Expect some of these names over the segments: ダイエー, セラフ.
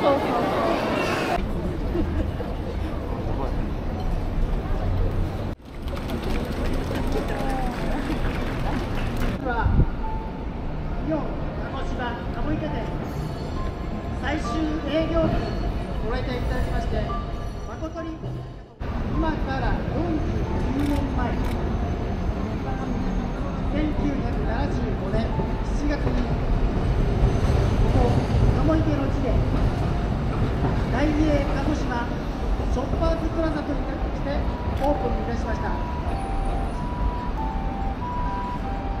最終営業日ご来店いただきまして誠に今から49年前1975年7月にここ鴨池の地でダイエー鹿児島ショッパーズプラザとしてオープンいたしました。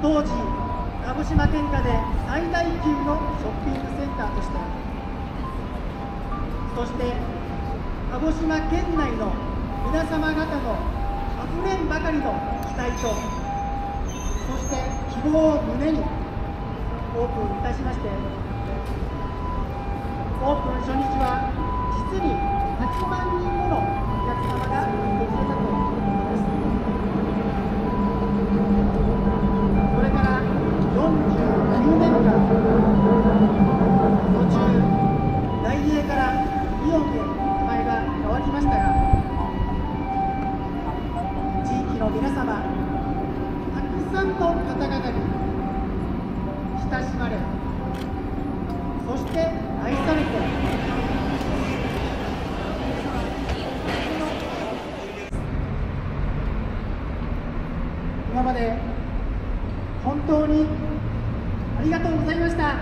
当時鹿児島県下で最大級のショッピングセンターとしてそして鹿児島県内の皆様方のあふれんばかりの期待とそして希望を胸にオープンいたしましてオープン初日は実に8万人ものお客様が訪れたということです。それから49年間途中ダイエーからイオンで名前が変わりましたが地域の皆様たくさんの方々に親しまれそして愛されて今まで本当にありがとうございました。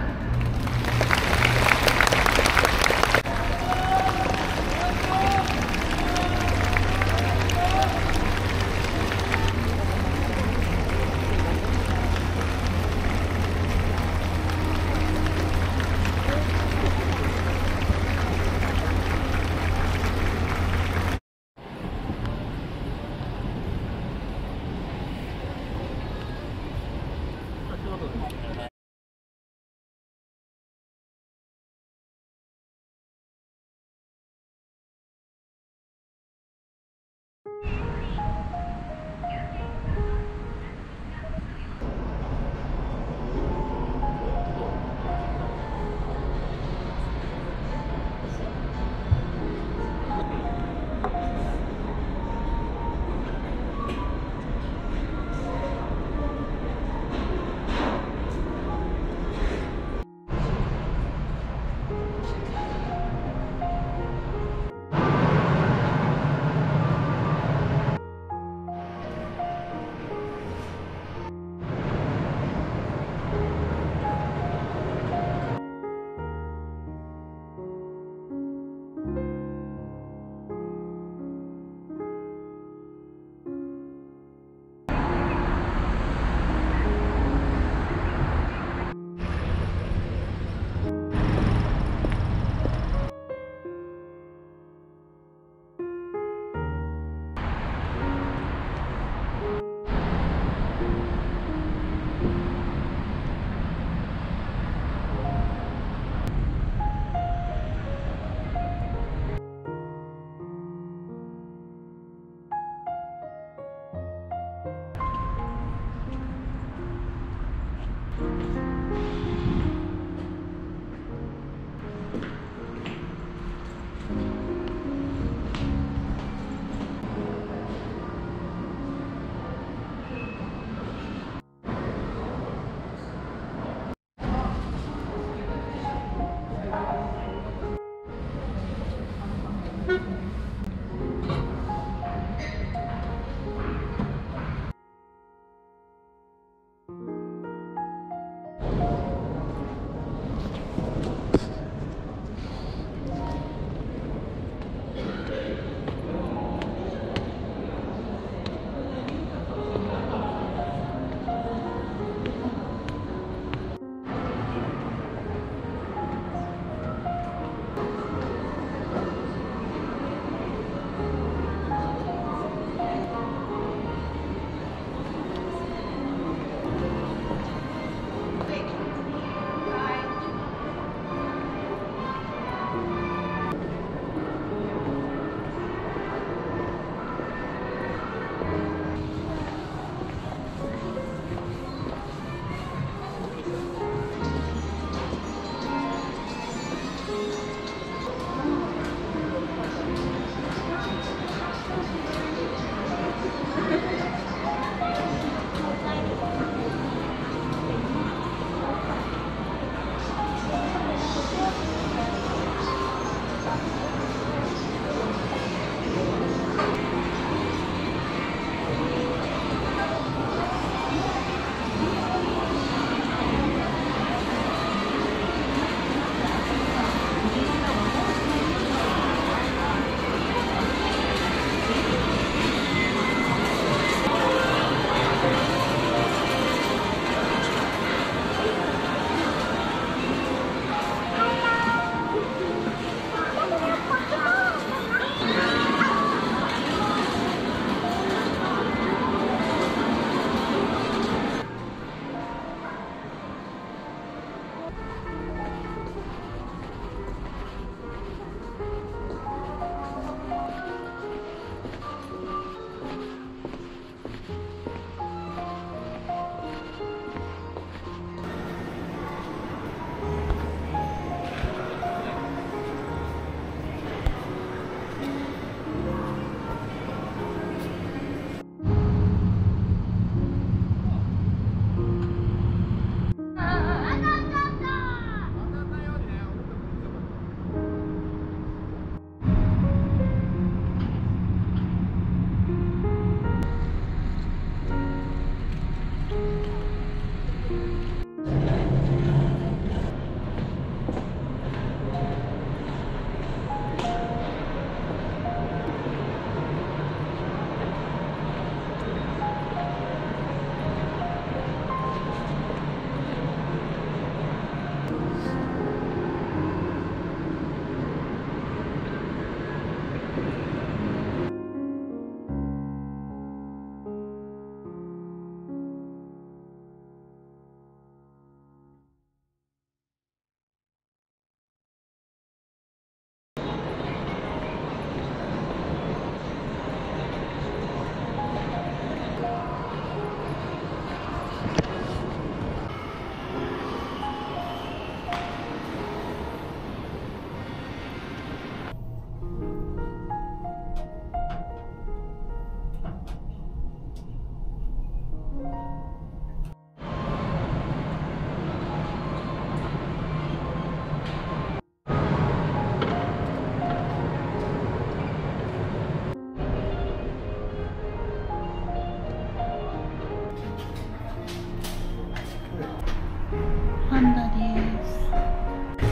パンダで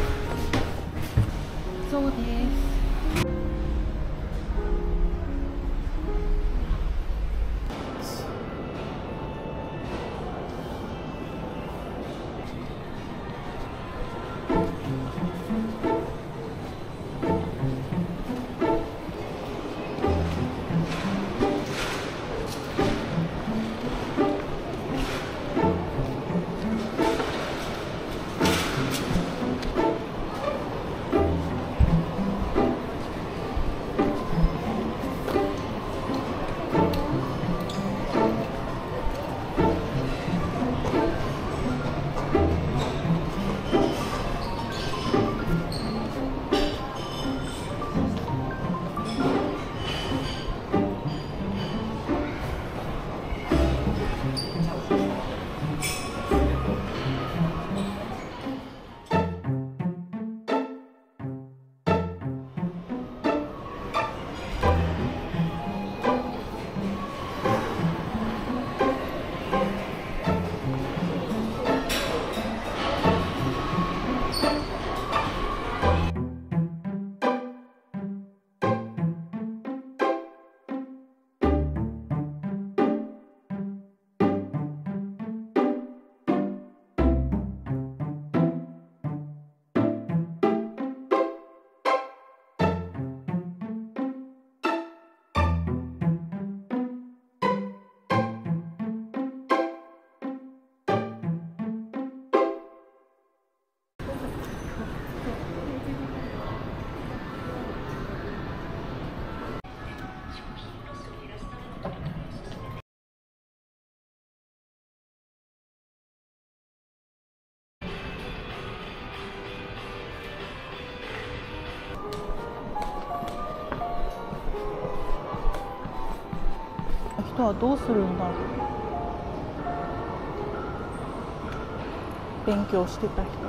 す。そうです。人はどうするんだろう。勉強してた人。